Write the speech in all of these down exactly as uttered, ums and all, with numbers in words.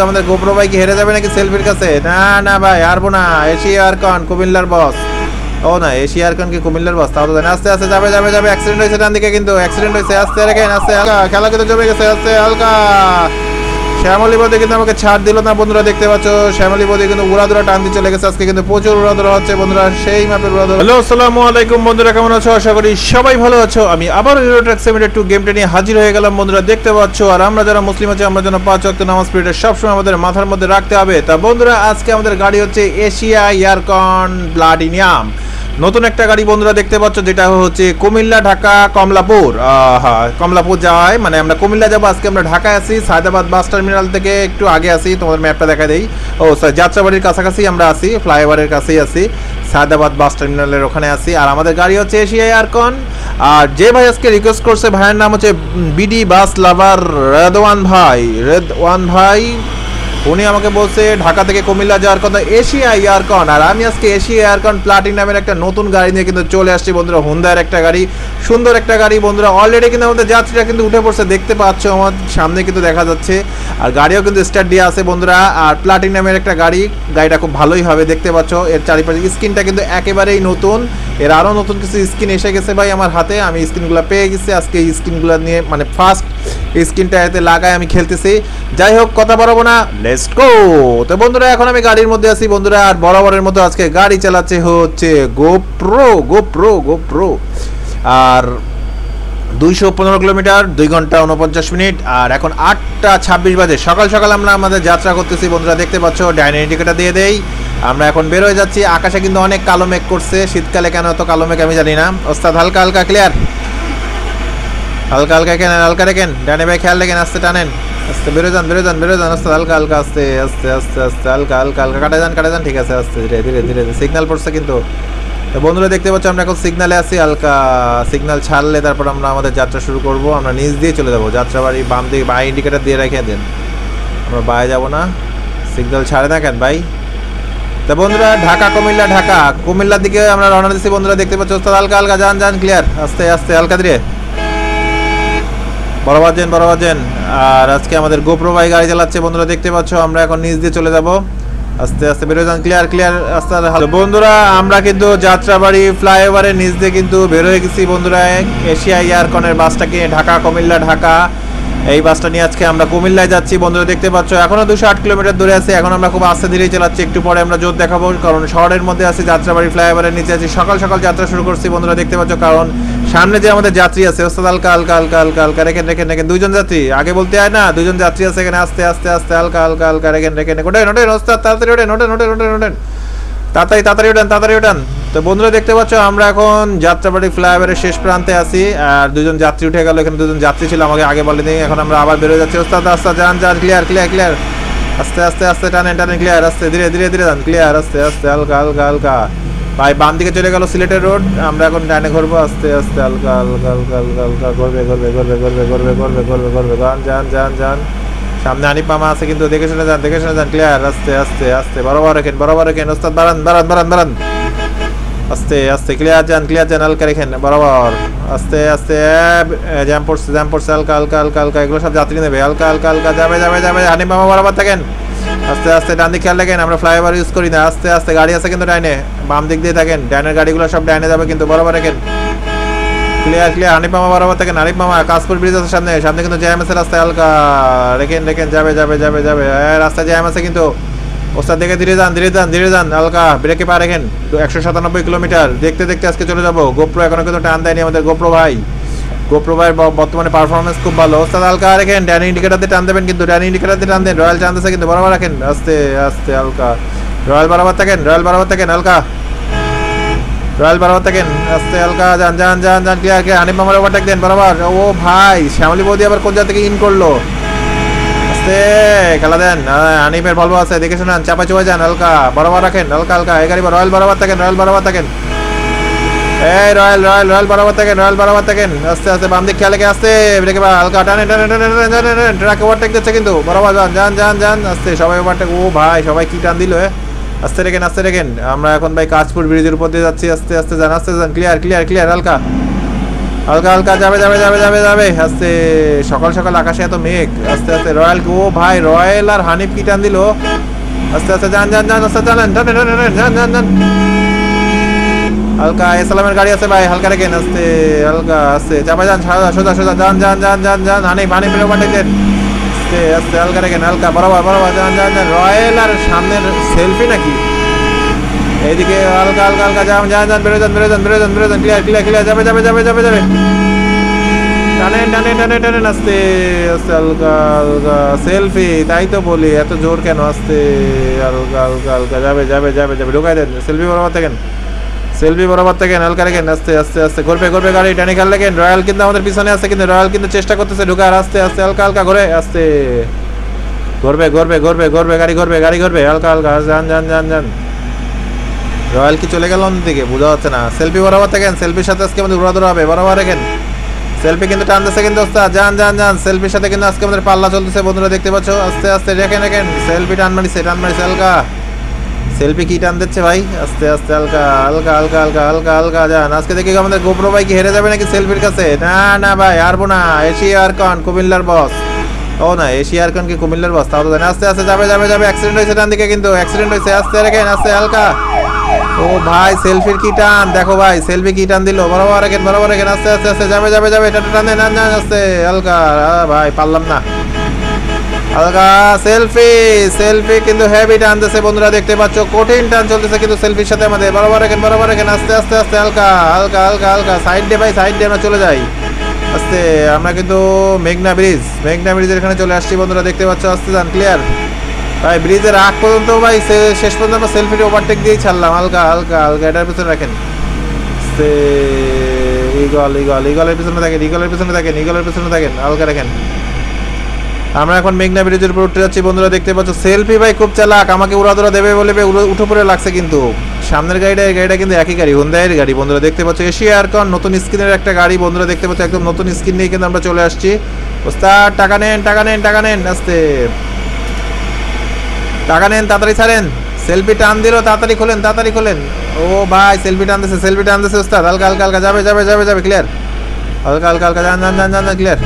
কেউ আমাদের গোপ্রো ভাই কি হেরে যাবে নাকি সেলফির কাছে? না না ভাই হারবো না। এশিয়ার কন কুমিল্লার বস, ও না এশিয়ার কন কি কুমিল্লার বস? তাও তো জানি। আস্তে আস্তে যাবে যাবে যাবে। অ্যাক্সিডেন্ট হয়েছে ডান দিকে, কিন্তু অ্যাক্সিডেন্ট হয়েছে। আস্তে রেখেন, আস্তে হালকা, খেলা কিন্তু জমে গেছে। আস্তে হালকা, শ্যামলী বদি কিন্তু আমাকে ছাড় দিল না। বন্ধুরা দেখতে পাচ্ছ শ্যামলী বদি কিন্তু উড়াদুড়া টান দিয়ে চলে গেছে। আজকে কিন্তু প্রচুর উড়াদুড়া হচ্ছে বন্ধুরা, সেই মাপের উড়াদুড়া। হ্যালো আসসালামু আলাইকুম বন্ধুরা, কেমন আছো? আশা করি সবাই ভালো আছো। আমি আবার হিরো ট্রাক সিমুলেটর টু গেমটা নিয়ে হাজির হয়ে গেলাম বন্ধুরা, দেখতে পাচ্ছ। আর আমরা যারা মুসলিম আছি, আমরা যেন পাঁচ ওয়াক্ত নামাজ পড়ে সবসময় আমাদের মাথার মধ্যে রাখতে হবে। তা বন্ধুরা আজকে আমাদের গাড়ি হচ্ছে এশিয়া ইয়ারকন প্লাটিনিয়াম, নতুন একটা গাড়ি বন্ধুরা দেখতে পাচ্ছ, যেটা হচ্ছে কুমিল্লা ঢাকা কমলাপুর। হ্যাঁ কমলাপুর যায়, মানে আমরা কুমিল্লা যাবো। আজকে আমরা ঢাকায় আসি, হায়দ্রাবাদ বাস টার্মিনাল থেকে একটু আগে আসি। তোমাদের ম্যাপটা দেখা দেই। ও স্যার, যাত্রাবাড়ির কাছাকাছি আমরা আসি, ফ্লাইওভারের কাছেই আসি, হায়দ্রাবাদ বাস টার্মিনালের ওখানে আসি। আর আমাদের গাড়ি হচ্ছে এশিয়া ইয়ারকন। আর যে ভাই আজকে রিকোয়েস্ট করছে, ভাইয়ের নাম হচ্ছে বিডি বাস লাভার রেদওয়ান ভাই। রেদওয়ান ভাই উনি আমাকে বলছে ঢাকা থেকে কুমিল্লা যাওয়ার কথা এশিয়া ইয়ারকন। আর আমি আজকে এশিয়া ইয়ারকন প্লাটিনামের একটা নতুন গাড়ি নিয়ে কিন্তু চলে আসছি বন্ধুরা, হোন্ডার একটা গাড়ি, সুন্দর একটা গাড়ি বন্ধুরা। অলরেডি কিন্তু আমাদের যাত্রীরা কিন্তু উঠে পড়ছে, দেখতে পাচ্ছ আমার সামনে কিন্তু দেখা যাচ্ছে। আর গাড়িও কিন্তু স্টার্ট দিয়ে আছে বন্ধুরা। আর প্লাটিনামের একটা গাড়ি, গাড়িটা খুব ভালোই হবে দেখতে পাচ্ছ। এর চারিপাশে স্ক্রিনটা কিন্তু একেবারেই নতুন, এর আরও নতুন কিছু স্ক্রিন এসে গেছে ভাই আমার হাতে। আমি স্ক্রিনগুলো পেয়ে গেছি, আজকে এই স্ক্রিনগুলো নিয়ে মানে ফার্স্ট স্ক্রিনটা এতে লাগায় আমি খেলতেছি। যাই হোক কথা বলবো না, লেটস গো। তো বন্ধুরা এখন আমি গাড়ির মধ্যে আছি বন্ধুরা, আর বরাবরের মতো আজকে গাড়ি চালাচ্ছে হচ্ছে গোপ্রো গোপ্রো গোপ্রো। আর দুইশো পনেরো কিলোমিটার, দুই ঘন্টা উনপঞ্চাশ মিনিট। আর এখন আটটা ছাব্বিশ বাজে, সকাল সকাল আমরা আমাদের যাত্রা করতেছি বন্ধুরা, দেখতে পাচ্ছ। ডাইনারি টিকিটটা দিয়ে দেই, আমরা এখন বের হয়ে যাচ্ছি। আকাশে কিন্তু অনেক কালো মেঘ করছে, শীতকালে কেন এত কালো মেঘ আমি জানি না। ওস্তাদ হালকা হালকা ক্লিয়ার, হালকা হালকা কেন, হালকা রেখেন, ডানে ভাই খেয়াল রেখেন, আস্তে টানেন, আস্তে বেরো যান, বেরো যান, বেরো যান, আস্তে হালকা হালকা, আস্তে আস্তে আস্তে আস্তে হালকা হালকা হালকা কাটা যান, কাটা যান, ঠিক আছে, আস্তে ধীরে ধীরে ধীরে ধীরে। সিগনাল পড়ছে কিন্তু, তো বন্ধুরা দেখতে পাচ্ছ আমরা এখন সিগনালে আছি। হালকা সিগনাল ছাড়লে তারপর আমরা আমাদের যাত্রা শুরু করব। আমরা নিচ দিয়ে চলে যাবো, যাত্রাবাড়ি বাম দিকে। বাই ইন্ডিকেটার দিয়ে রেখে দেন, আমরা বাইরে যাবো না। সিগনাল ছাড়ে না কেন ভাই? তা বন্ধুরা ঢাকা কুমিল্লা, ঢাকা কুমিল্লার দিকে আমরা রওনা দিচ্ছি বন্ধুরা, দেখতে পাচ্ছ। ওস্তাদ হালকা হালকা, যান যান, ক্লিয়ার, আস্তে আস্তে হালকা ধীরে, বরাবর যান, বরাবর যান। আর আজকে আমাদের গোপ্রো ভাই গাড়ি চালাচ্ছে বন্ধুরা, দেখতে পাচ্ছ। আমরা এখন নিচ দিয়ে চলে যাব, আস্তে আস্তে বেরোয় যান, ক্লিয়ার ক্লিয়ার, আস্তে আস্তে। বন্ধুরা আমরা কিন্তু যাত্রাবাড়ি ফ্লাইওভারের নিচ দিয়ে কিন্তু বেরোয় গেছি বন্ধুরা। এশিয়া ইয়ারকনের বাসটাকে ঢাকা কুমিল্লা ঢাকা, এই বাসটা নিয়ে আজকে আমরা কুমিল্লায় যাচ্ছি বন্ধুরা, দেখতে পাচ্ছ। এখনও দুশো আট কিলোমিটার দূরে আছে, এখন আমরা খুব আস্তে ধীরেই চালাচ্ছি। একটু পরে আমরা জোর দেখাবো, কারণ শহরের মধ্যে আছি, যাত্রাবাড়ি ফ্লাইওভারের নিচে আছি। সকাল সকাল যাত্রা শুরু করছি বন্ধুরা, দেখতে পাচ্ছ, কারণ সামনে যে আমাদের যাত্রী আছে। ওস্তাদ হালকা হালকা হালকা হালকা হালকা রেখেন, রেখেন, রেখেন, দুজন যাত্রী, আগে বলতে হয় না, দুজন যাত্রী আছে এখানে। আস্তে আস্তে আস্তে হালকা হালকা হালকা রেখেন, রেখেন, ওঠেন ওঠেন ওস্তাদ, তাড়াতাড়ি ওঠেন, ওঠেন ওঠেন ওঠেন ওঠেন, তাড়াতাড়ি তাড়াতাড়ি ওঠেন, তাড়াতাড়ি ওঠেন। তো বন্ধুরা দেখতে পাচ্ছ আমরা এখন যাত্রাবাড়ি ফ্লাইওভারের শেষ প্রান্তে আছি। আর দুজন যাত্রী উঠে গেল, এখানে দুজন যাত্রী ছিল, আমাকে আগে বলে দিই। এখন আমরা আবার বেরোয় যাচ্ছি। ওস্তাদ আস্তে যান যান, ক্লিয়ার ক্লিয়ার ক্লিয়ার, আস্তে আস্তে আস্তে টানেন টানেন, ক্লিয়ার, আস্তে ধীরে ধীরে ধীরে যান, ক্লিয়ার, আস্তে আস্তে হালকা হালকা হালকা। ভাই বাম দিকে চলে গেল সিলেটের রোড, আমরা এখন ডানে ঘুরবো, আস্তে আস্তে হালকা হালকা হালকা হালকা হালকা, ঘুরবে ঘুরবে ঘুরবে ঘুরবে ঘুরবে ঘুরবে ঘুরবে ঘুরবে, যান যান যান যান। সামনে হানিফ মামা আছে কিন্তু, দেখে শুনে যান, দেখে শুনে যান, ক্লিয়ার, আস্তে আস্তে আস্তে, বরাবর রেখেন, বরাবর রেখেন, ওস্তাদ বাড়ান বাড়ান বাড়ান বাড়ান, আস্তে আস্তে, ক্লিয়ার যান, ক্লিয়ার যান, হালকা রেখেন, বরাবর, আস্তে আস্তে। জ্যাম পড়ছে, জ্যাম পড়ছে, হালকা হালকা হালকা হালকা, এগুলো সব যাত্রী নেবে, হালকা হালকা হালকা, যাবে যাবে যাবে, হানিফ মামা বরাবর থাকেন, আস্তে আস্তে। ডান দিক খেয়াল রাখেন, আমরা ফ্লাইওভার ইউজ করি না, আস্তে আস্তে। গাড়ি আছে কিন্তু ডাইনে, বাম দিক দিয়ে থাকেন, ডাইনের গাড়িগুলো সব ডাইনে যাবে কিন্তু, বরাবর রাখেন, ক্লিয়ার ক্লিয়ার, হানিফ মামা বরাবর থাকেন, হানিফ মামা। কাশপুর ব্রিজ আছে সামনে, সামনে কিন্তু জ্যাম আছে রাস্তায়, হালকা রেখেন রেখেন, যাবে যাবে যাবে যাবে, রাস্তায় জ্যাম আছে কিন্তু। ওস্তাদ দেখে ধীরে যান, ধীরে যান, ধীরে যান, হালকা ব্রেকে পা রাখেন। একশো সাতানব্বই কিলোমিটার দেখতে দেখতে আজকে চলে যাবো। গোপ্রো এখনো কিন্তু টান দেয়নি আমাদের গোপ্রো ভাই, গোপ্রো ভাইয়ের বর্তমানে পারফরমেন্স খুব ভালো। ওস্তাদ হালকা রাখেন, ডান ইন্ডিকেটারতে টান দেবেন কিন্তু, ডান ইন্ডিকেটারতে টান দেন, রয়্যাল টান দিচ্ছে কিন্তু, বরাবর রাখেন, আস্তে আস্তে হালকা, রয়্যাল বরাবর থাকেন, রয়্যাল বরাবর থাকেন, হালকা রয়্যাল বরাবর থাকেন, আস্তে হালকা, যান যান যান যান, ক্লিয়ার ক্লিয়ার, হানিফ মামার ওভারটেক দেন, বরাবর। ও ভাই শ্যামলী বৌদি আবার কোন জায়গা থেকে ইন করলো, খেলা দেন, হানিফের ভালো আছে, দেখে শোনান, চাপা চুপা যান, হালকা বরাবর রাখেন, হালকা হালকা, এই গাড়ি রয়্যাল বরাবর থাকেন, রয়্যাল বরাবর থাকেন, এই রয়্যাল রয়্যাল রয়্যাল বরাবর থাকেন, রয়্যাল বরাবর থাকেন, আস্তে আস্তে। বাম দিক খেয়াল রেখে আস্তে ব্রেকে হালকা টানে টানে টানে, ট্রাকে ওভারটেক দিচ্ছে কিন্তু, বরাবর যান যান যান যান, আস্তে সবাই ওভারটেক। ও ভাই সবাই কি টান দিল, আস্তে রেখেন, আস্তে রেখেন। আমরা এখন ভাই কাশপুর ব্রিজের উপর দিয়ে যাচ্ছি, আস্তে আস্তে যান, আস্তে যান, ক্লিয়ার ক্লিয়ার ক্লিয়ার, হালকা হালকা হালকা যাবে যাবে যাবে যাবে যাবে আস্তে। সকাল সকাল আকাশে এত মেঘ, আস্তে আস্তে। রয়্যাল গো ভাই, রয়্যাল আর হানিফ কি টান দিল। আস্তে আস্তে যান যান যান আস্তে চালান যান। হালকা ইসলামের গাড়ি আছে ভাই, হালকা রেখেন, আস্তে হালকা আস্তে চাপা যান, সোজা সোজা যান যান যান যান যান। হানিফ হানিফের ওভার টেক দেন, আস্তে আস্তে হালকা রেখেন, হালকা বরাবর বরাবর যান যান যান। রয়্যাল আর সামনের সেলফি নাকি, এইদিকে হালকা হালকা হালকা যান যান যান, বেরো যান বেরো যান বেরো যান বেরো যান, ক্লিয়ার ক্লিয়ার ক্লিয়ার যাবে যাবে যাবে যাবে যাবে। টানেন টানেন টানেন টানেন আস্তে আস্তে হালকা হালকা। সেলফি তাই তো বলি, এত জোর কেন, আস্তে হালকা হালকা হালকা যাবে যাবে যাবে যাবে। ঢুকাই দেন সেলফি বরাবর থাকেন, সেলফি বরাবর থাকেন, হালকা রেখেন, আস্তে আস্তে আস্তে ঘুরবে ঘুরবে গাড়ি, টানে খেয়াল রাখেন। রয়্যাল কিন্তু আমাদের পিছনে আছে, কিন্তু রয়্যাল কিন্তু চেষ্টা করতেছে ঢুকার। আস্তে আস্তে হালকা হালকা ঘুরে, আস্তে ঘুরবে ঘুরবে ঘুরবে ঘুরবে গাড়ি ঘুরবে গাড়ি ঘুরবে হালকা হালকা যান যান যান যান। রয়্যাল কি চলে গেল অন্য দিকে, বোঝা যাচ্ছে না। সেলফি বরাবর থাকেন, সেলফির সাথে আজকে আমাদের উড়া ধরা হবে, বরাবর রাখেন। সেলফি কিন্তু টানতেছে কিন্তু ওস্তাদ, যান যান যান। সেলফির সাথে কিন্তু আজকে আমাদের পাল্লা চলতেছে বন্ধুরা, দেখতে পাচ্ছ। আস্তে আস্তে রেখেন রেখেন, সেলফি টান মারিছে টান মারিছে হালকা। সেলফি কি টান দিচ্ছে ভাই, আস্তে আস্তে হালকা হালকা হালকা হালকা হালকা হালকা যান। আজকে দেখি আমাদের গোপ্রো ভাই কি হেরে যাবে নাকি সেলফির কাছে। না না ভাই হারবো না, এশিয়ার কন কুমিল্লার বস। ও না এশিয়ার কন কি কুমিল্লার বস, তাও তো জানি। আস্তে আস্তে যাবে যাবে যাবে, অ্যাক্সিডেন্ট হয়েছে ডান দিকে কিন্তু, অ্যাক্সিডেন্ট হয়েছে। আস্তে রেখেন আস্তে হালকা। ও ভাই সেলফির কি টান দেখো ভাই, সেলফি কি টান দিল। বরাবর রেখেন বরাবর রেখেন, আস্তে আস্তে আস্তে যাবে যাবে যাবে। এটা টানে না না আস্তে হালকা। ভাই পারলাম না হালকা। সেলফি সেলফি কিন্তু হেভি টানতেছে বন্ধুরা, দেখতে পাচ্ছ কঠিন টান চলতেছে কিন্তু সেলফির সাথে আমাদের। বরাবর রেখেন বরাবর রেখেন, আস্তে আস্তে আস্তে হালকা হালকা হালকা হালকা। সাইড দিয়ে ভাই সাইড দিয়ে আমরা চলে যাই আস্তে। আমরা কিন্তু মেঘনা ব্রিজ, মেঘনা ব্রিজের এখানে চলে আসছি বন্ধুরা, দেখতে পাচ্ছ। আস্তে যান ক্লিয়ার ভাই, ব্রিজের আগ পর্যন্ত ভাই, শেষ পর্যন্ত আমরা সেলফিটা ওভারটেক দিয়ে ছাড়লাম। হালকা হালকা হালকা এটার পিছনে রাখেন, ইগল ইগল ইগলের পিছনে থাকেন, ইগলের পিছনে থাকেন, ইগলের পিছনে থাকেন, হালকা রাখেন। আমরা এখন মেঘনা ব্রিজের উপর উঠতে যাচ্ছি বন্ধুরা, দেখতে পাচ্ছ। সেলফি ভাই খুব চালাক, আমাকে উড়াধুরা দেবে বলে উঠে পড়ে লাগছে কিন্তু। সামনের গাড়িটা এই গাড়িটা কিন্তু একই গাড়ি, হোন্ডা এর গাড়ি বন্ধুরা, দেখতে পাচ্ছ। এশিয়া আরকন নতুন স্ক্রিনের একটা গাড়ি বন্ধুরা, দেখতে পাচ্ছ। একদম নতুন স্ক্রিন নিয়ে কিন্তু আমরা চলে আসছি। ওস্তাদ টাকা নেন টাকা নেন টাকা নেন আস্তে টাকা নেন, তাড়াতাড়ি ছাড়েন। সেলফি টান দিল, তাড়াতাড়ি খোলেন তাড়াতাড়ি খোলেন। ও ভাই সেলফি টানতেছে সেলফি টানতেছে ওস্তাদ। হালকা হালকা হালকা যাবে যাবে যাবে যাবে ক্লিয়ার, হালকা হালকা হালকা যান যান যান যান ক্লিয়ার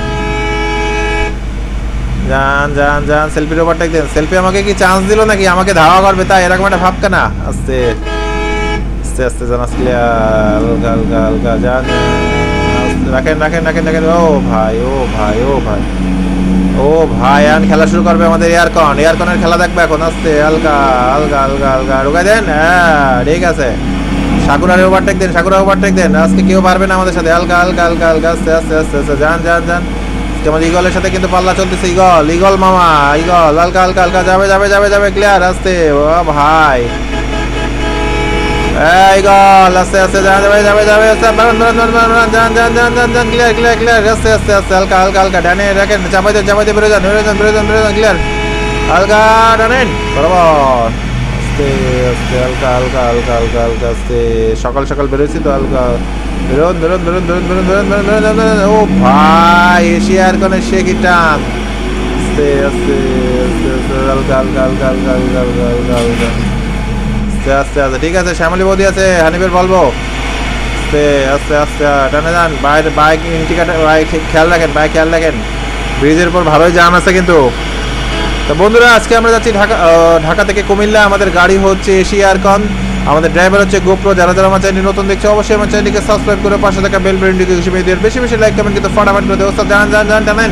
যান যান যান। সেলফির ওভারটেক দেন। সেলফি আমাকে কি চান্স দিল নাকি, আমাকে ধাওয়া করবে তাই, এরকম একটা ভাবকা না। আস্তে আস্তে আস্তে যান ক্লিয়ার, হালকা হালকা হালকা যান। রাখেন রাখেন রাখেন রাখেন। ও ভাই ও ভাই ও ভাই ও ভাই এখন খেলা শুরু করবে আমাদের এয়ারকন, এয়ারকনের খেলা দেখবে এখন। আস্তে হালকা হালকা হালকা হালকা ঢুকাই দেন, হ্যাঁ ঠিক আছে। সাকুরার ওভারটেক দেন, সাকুরা ওভারটেক দেন। আজকে কেউ পারবে না আমাদের সাথে। হালকা হালকা হালকা হালকা আস্তে আস্তে আস্তে আস্তে যান যান যান। আমাদের ইগলের সাথে কিন্তু পাল্লা চলতেছে, ইগল ইগল মামা ইগল। হালকা হালকা হালকা যাবে যাবে যাবে যাবে ক্লিয়ার আস্তে। ও ভাই ইগল আস্তে আস্তে যাবে যাবে যাবে যান যান যান যান যান ক্লিয়ার ক্লিয়ার ক্লিয়ার আস্তে আস্তে আস্তে হালকা হালকা হালকা ডানে রাখেন, চাপাইতে চাপাইতে বেরো যান বেরো যান বেরো যান বেরো যান ক্লিয়ার হালকা ডানেন বরাবর আস্তে আস্তে হালকা হালকা হালকা হালকা হালকা আস্তে। সকাল সকাল বেরোচ্ছি তো, হালকা বেরোন বেরোন বেরোন বেরোন বেরোন বেরোন বেরোন বেরোন বেরোন। ও ভাই এশিয়ার কোন সে কি টান, আস্তে আস্তে আস্তে আস্তে হালকা হালকা হালকা হালকা হালকা হালকা হালকা আস্তে আস্তে আস্তে ঠিক আছে। শ্যামলী বৌদি আছে, হানিফের বলবো আস্তে আস্তে আস্তে টানে যান। বাইরে বাইক ইন্ডিকেটার বাইক খেয়াল রাখেন, বাইক খেয়াল রাখেন। ব্রিজের উপর ভালোই জাম আছে কিন্তু। তো বন্ধুরা আজকে আমরা যাচ্ছি ঢাকা, ঢাকা থেকে কুমিল্লা। আমাদের গাড়ি হচ্ছে এশিয়ার কন, আমাদের ড্রাইভার হচ্ছে গোপ্রো। যারা যারা আমার চ্যানেল নতুন দেখছে অবশ্যই আমার চ্যানেলকে সাবস্ক্রাইব করে পাশে থাকা বেল বেলটিকে হিসেবে দিয়ে বেশি বেশি লাইক কমেন্ট কিন্তু ফটাফট করে দেবো। জান জান জান টানেন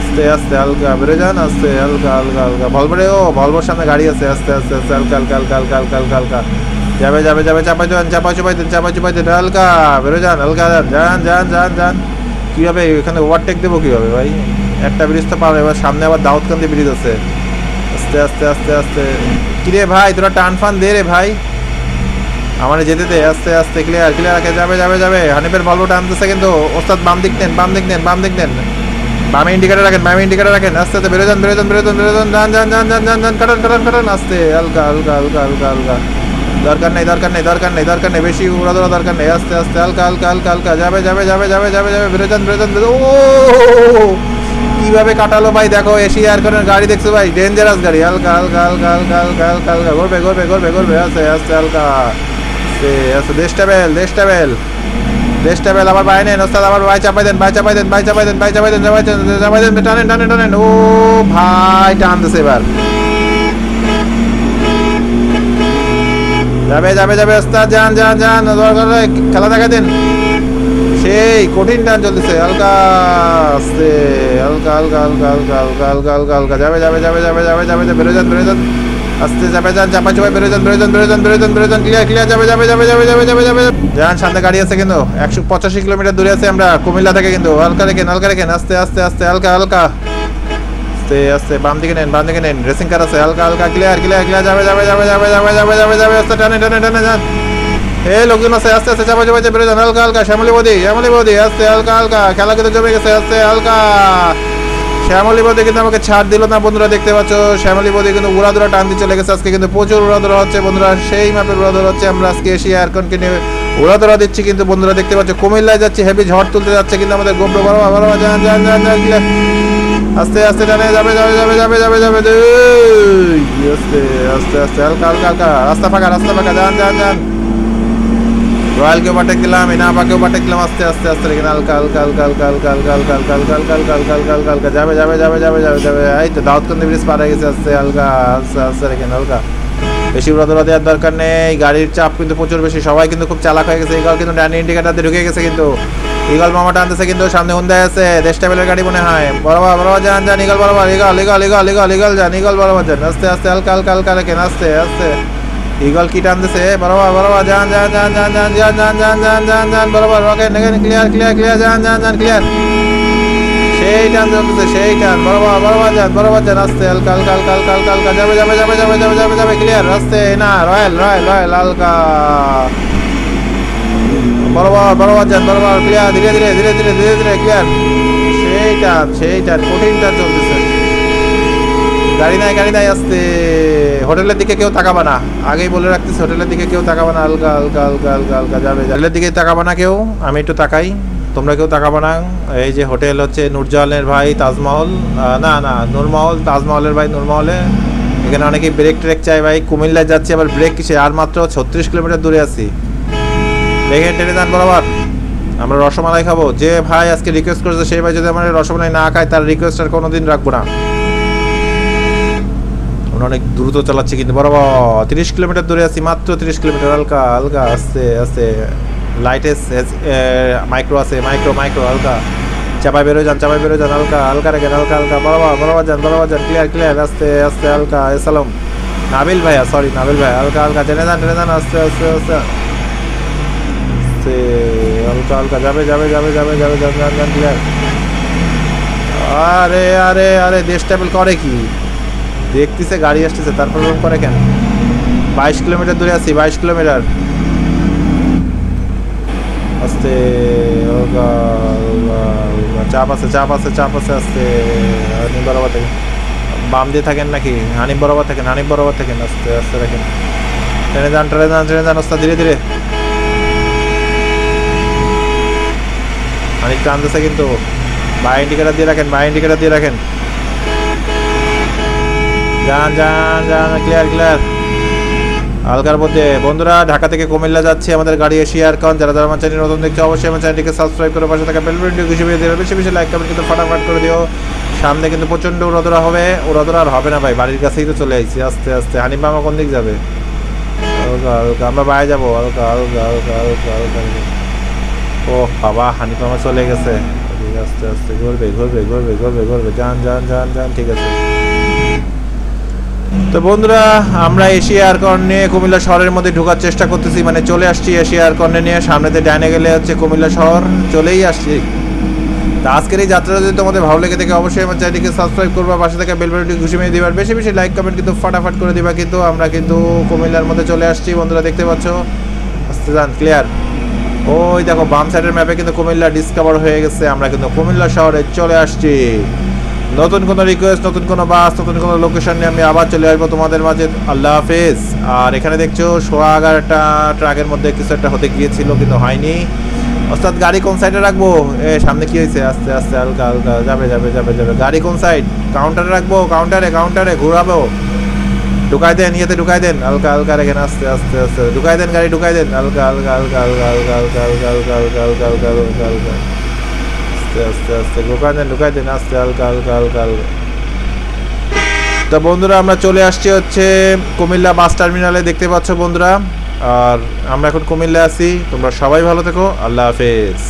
আস্তে আস্তে হালকা বেড়ে যান আস্তে হালকা হালকা হালকা। ভলভরে ও ভলভোর সামনে গাড়ি আছে, আস্তে আস্তে আস্তে হালকা হালকা হালকা হালকা হালকা হালকা হালকা যাবে যাবে যাবে। চাপাই যান চাপাই চুপাই দেন চাপাই চুপাই দেন হালকা বেড়ে যান হালকা যান যান যান যান। কীভাবে এখানে ওভারটেক দেবো কীভাবে ভাই, একটা ব্রিজ তো পাবো। এবার সামনে আবার দাউদকান্দি ব্রিজ আছে। আস্তে আস্তে আস্তে আস্তে কিরে ভাই তোরা টান ফান দে রে ভাই, আমার যেতে দে আস্তে আস্তে ক্লিয়ার ক্লিয়ার রাখে যাবে যাবে যাবে। হানিফের বলবো টানতেছে কিন্তু ওস্তাদ। বাম দিক নেন বাম দিক নেন বাম দিক নেন, বামে ইন্ডিকেটার রাখেন বামে ইন্ডিকেটার রাখেন। আস্তে আস্তে বেরোজন বেরোজন বেরোজন বেরোজন যান যান যান যান যান যান কাটান কাটান কাটান আস্তে হালকা হালকা হালকা হালকা হালকা। দরকার নেই দরকার নেই দরকার নেই দরকার নেই বেশি উড়া দৌড়া দরকার নেই। আস্তে আস্তে হালকা হালকা হালকা হালকা যাবে যাবে যাবে যাবে যাবে যাবে বেরোজন বেরোজন। ও কীভাবে কাটালো ভাই দেখো, এশিয়া আরকনের গাড়ি দেখছো ভাই, ডেঞ্জারাস গাড়ি। হালকা হালকা হালকা হালকা হালকা হালকা হালকা ঘুরবে ঘুরবে ঘুরবে ঘুরবে আস্তে আস্তে হালকা। দেশ ট্যাবেল দেশ ট্যাবেল বেস্ট লেভেল আবার বাইরে নেন ওস্তাদ, আবার ভাই চাপাই দেন, ভাই চাপাই দেন, ভাই চাপাই দেন, ভাই চাপাই দেন, চাপাই দেন, চাপাই দেন, টানেন টানেন টানেন, ও ভাই টান দিছে এবার, যাবে যাবে যাবে ওস্তাদ, যান যান যান, খেলা দেখা দেন, সেই কঠিন টান চলতেছে, হালকা আসতে হালকা হালকা হালকা হালকা হালকা হালকা হালকা হালকা, যাবে যাবে যাবে যাবে যাবে যাবে, বেরো যান বেরো যান আস্তে, যাবে যান চাপা চাপা, বেরো যান বেরো যান বেরো যান বেরো যান বেরো যান, ক্লিয়ার ক্লিয়ার, যাবে যাবে যাবে যাবে যাবে যাবে যাবে যান, সামনে গাড়ি আছে কিন্তু একশো পঁচাশি কিলোমিটার দূরে আছে আমরা কুমিল্লা থেকে, কিন্তু হালকা রেখেন হালকা রেখেন, আস্তে আস্তে আস্তে হালকা হালকা আস্তে আস্তে, বাম দিকে নেন বাম দিকে নেন, রেসিং কার আছে, হালকা হালকা ক্লিয়ার ক্লিয়ার ক্লিয়ার, যাবে যাবে যাবে যাবে যাবে যাবে যাবে যাবে আস্তে, টানে টানে টানে যান, এ লোকজন আছে আস্তে আস্তে চাপা চাপা বেরো যান, হালকা হালকা শ্যামলী বৌদি শ্যামলী বৌদি আস্তে হালকা হালকা, খেলা কিন্তু জমে গেছে আস্তে হালকা, শ্যামলী বৌদি কিন্তু আমাকে ছাড় দিল না বন্ধুরা, দেখতে পাচ্ছ শ্যামলী বৌদি কিন্তু উড়াদুরা টান দিয়ে চলে গেছে আজকে, কিন্তু প্রচুর উড়াদুরা হচ্ছে বন্ধুরা, সেই মাপের উড়াদুরা হচ্ছে, আমরা আজকে এশিয়া এয়ারকনকে নিয়ে উড়াদুরা দিচ্ছি কিন্তু বন্ধুরা, দেখতে পাচ্ছ কুমিল্লায় যাচ্ছে, হেভি ঝড় তুলতে যাচ্ছে কিন্তু আমাদের গোপ্রো, ভালো ভালো যান যান যান যান, আস্তে আস্তে টানে যাবে যাবে যাবে যাবে যাবে যাবে, আস্তে আস্তে আস্তে হালকা হালকা হালকা, রাস্তা ফাঁকা রাস্তা ফাঁকা, যান যান যান, রয়্যালকে ওভারটেক দিলাম, এনাপাকে ওভারটেক দিলাম, আস্তে আস্তে আস্তে রেখে হালকা হালকা হালকা হালকা হালকা হালকা হালকা হালকা হালকা হালকা হালকা হালকা হালকা হালকা, যাবে যাবে যাবে যাবে যাবে যাবে, এই তো দাউদকান্দি ব্রিজ পার হয়ে গেছে আস্তে হালকা আস্তে আস্তে রেখে হালকা, বেশি উড়াদৌড়া দেওয়ার দরকার নেই, গাড়ির চাপ কিন্তু প্রচুর বেশি, সবাই কিন্তু খুব চালাক হয়ে গেছে, ইগল কিন্তু ডানি ইন্ডিকেটার দিয়ে ঢুকে গেছে কিন্তু, ইগল মামাটা আনতেছে কিন্তু, সামনে Honda আছে দেশ টেবিলের গাড়ি মনে হয়, বরাবর বরাবর যান যান, ইগল বরাবর eagle eagle eagle eagle eagle যান, ইগল বরাবর যান, আস্তে আস্তে হালকা হালকা হালকা রেখে আস্তে আস্তে, ইগল কি টানতেছে, বরাবর বরাবর যান যান যান যান যান যান যান যান যান যান যান, বরাবর রকেট নেগেন, ক্লিয়ার ক্লিয়ার ক্লিয়ার, যান যান যান ক্লিয়ার, সেই টান চলতেছে সেই টান, বরাবর বরাবর যান বরাবর যান আস্তে হালকা হালকা হালকা হালকা হালকা হালকা, যাবে যাবে যাবে যাবে যাবে যাবে যাবে ক্লিয়ার, আস্তে না রয়্যাল রয়্যাল রয়্যাল হালকা, বরাবর বরাবর যান বরাবর, ক্লিয়ার ধীরে ধীরে ধীরে ধীরে ধীরে ধীরে ক্লিয়ার, সেই টান সেই টান কঠিন টান চলতেছে, গাড়ি নাই গাড়ি নাই আসতে, হোটেলের দিকে কেউ তাকাবা না, আগেই বলে রাখতেছি হোটেলের দিকে কেউ তাকাবা না, হালকা হালকা হালকা হালকা হালকা যাবে, হোটেলের দিকে তাকাবা না কেউ, আমি একটু তাকাই তোমরা কেউ তাকাবা না, এই যে হোটেল হচ্ছে নূরজাহানের ভাই তাজমহল, না না নূরমহল, তাজমহলের ভাই নূরমহলে, এখানে অনেকে ব্রেক ট্রেক চাই ভাই, কুমিল্লায় যাচ্ছি আবার ব্রেক কিসে, আর মাত্র ছত্রিশ কিলোমিটার দূরে আছি, ব্রেকে টেনে দান বরাবর, আমরা রসমালাই খাবো, যে ভাই আজকে রিকোয়েস্ট করেছে সেই ভাই যদি আমরা রসমালাই না খাই তার রিকোয়েস্ট আর কোনোদিন রাখবো না, অনেক দ্রুত চালাচ্ছে কিন্তু, বরাবর তিরিশ কিলোমিটার দূরে আছি মাত্র তিরিশ কিলোমিটার, হালকা হালকা আস্তে আস্তে, লাইটেস্ট মাইক্রো আছে মাইক্রো মাইক্রো হালকা, চাপায় বেরো যান চাপায় বেরো যান, হালকা হালকা রেখেন হালকা হালকা, বরাবর বরাবর যান বরাবর যান, ক্লিয়ার ক্লিয়ার আস্তে আস্তে হালকা, এসালাম নাবিল ভাইয়া, সরি নাবিল ভাই, হালকা হালকা টেনে যান টেনে যান আস্তে আস্তে আস্তে আস্তে হালকা হালকা, যাবে যাবে যাবে যাবে যাবে যান যান যান ক্লিয়ার, আরে আরে আরে দেশ ট্রাভেল করে কি দেখতেছে, গাড়ি আসতেছে তারপর রোড করে কেন, বাইশ কিলোমিটার দূরে আছি বাইশ কিলোমিটার আস্তে, চাপ আছে চাপ আছে চাপ আছে আস্তে, হানিফ বরাবর থেকে বাম দিয়ে থাকেন নাকি, হানিফ বরাবর থাকেন হানিফ বরাবর থাকেন আস্তে আস্তে রাখেন, ট্রেনে যান ট্রেনে যান ট্রেনে যান আস্তে ধীরে ধীরে, হানিফ টানতেছে কিন্তু, বাই ইন্ডিকেটার দিয়ে রাখেন বাই ইন্ডিকেটার দিয়ে রাখেন, যান যান যান ক্লিয়ার ক্লিয়ার হালকার মধ্যে, বন্ধুরা ঢাকা থেকে কুমিল্লা যাচ্ছে আমাদের গাড়ি এশিয়া এয়ারকন, যারা যারা আমার চ্যানেল নতুন দেখছে অবশ্যই আমার চ্যানেলটিকে সাবস্ক্রাইব করে পাশে থাকা বেল বাটনটি ঘুষিয়ে দিও, বেশি বেশি লাইক কমেন্ট কিন্তু ফটাফট করে দিও, সামনে কিন্তু প্রচণ্ড উড়াদৌড়া হবে, উড়াদৌড়া আর হবে না ভাই, বাড়ির কাছেই তো চলে আসছি আস্তে আস্তে, হানিফ মামা কোন দিক যাবে, হালকা হালকা আমরা বাইরে যাবো, হালকা হালকা হালকা হালকা হালকা, ও বাবা হানিফ মামা চলে গেছে, ঠিক আস্তে আস্তে ঘুরবে ঘুরবে ঘুরবে ঘুরবে ঘুরবে, যান যান যান যান, ঠিক আছে তো বন্ধুরা আমরা এশিয়া এয়ারকন নিয়ে কুমিল্লা শহরের মধ্যে ঢোকার চেষ্টা করতেছি, মানে চলে আসছি এশিয়া এয়ারকন নিয়ে, সামনেতে ডাইনে গেলে হচ্ছে কুমিল্লা শহর, চলেই আসছি, তো আজকের এই যাত্রা যদি তোমাদের ভালো লেগে থাকে অবশ্যই আমার চ্যানেলটিকে সাবস্ক্রাইব করবা, পাশে থাকা বেল বাটনটি ঘুষি মেরে দিবা, বেশি বেশি লাইক কমেন্ট কিন্তু ফাটাফাট করে দিবা, কিন্তু আমরা কিন্তু কুমিল্লার মধ্যে চলে আসছি বন্ধুরা, দেখতে পাচ্ছ আস্তে যান ক্লিয়ার, ওই দেখো বাম সাইডের ম্যাপে কিন্তু কুমিল্লা ডিসকভার হয়ে গেছে, আমরা কিন্তু কুমিল্লা শহরে চলে আসছি, নতুন কোনো রিকোয়েস্ট নতুন কোনো বাস নতুন কোনো লোকেশন নিয়ে আমি আবার চলে আসবো তোমাদের মাঝে, আল্লাহ হাফেজ। আর এখানে দেখছো সোয়াগারটা ট্রাকের মধ্যে কিছু একটা হতে গিয়েছিল কিন্তু হয়নি, অর্থাৎ গাড়ি কোন সাইডে রাখবো, এ সামনে কি হয়েছে আস্তে আস্তে হালকা হালকা যাবে যাবে যাবে যাবে, গাড়ি কোন সাইড, কাউন্টারে রাখবো, কাউন্টারে কাউন্টারে ঘুরাবো, ঢুকাই দেন, ইয়েতে ঢুকাই দেন, হালকা হালকা রেখেন, আস্তে আস্তে আস্তে ঢুকাই দেন, গাড়ি ঢুকাই দেন, হালকা হালকা হালকা হালকা হালকা হালকা হালকা হালকা হালকা হালকা হালকা হালকা হালকা আস্তে আস্তে আস্তে ঢুকাই দেন, ঢুকাই দেন আস্তে, হালকা হালকা হালকা হালকা। তো বন্ধুরা আমরা চলে আসছি হচ্ছে কুমিল্লা বাস টার্মিনালে, দেখতে পাচ্ছ বন্ধুরা, আর আমরা এখন কুমিল্লা আছি। তোমরা সবাই ভালো থেকো, আল্লাহ হাফেজ।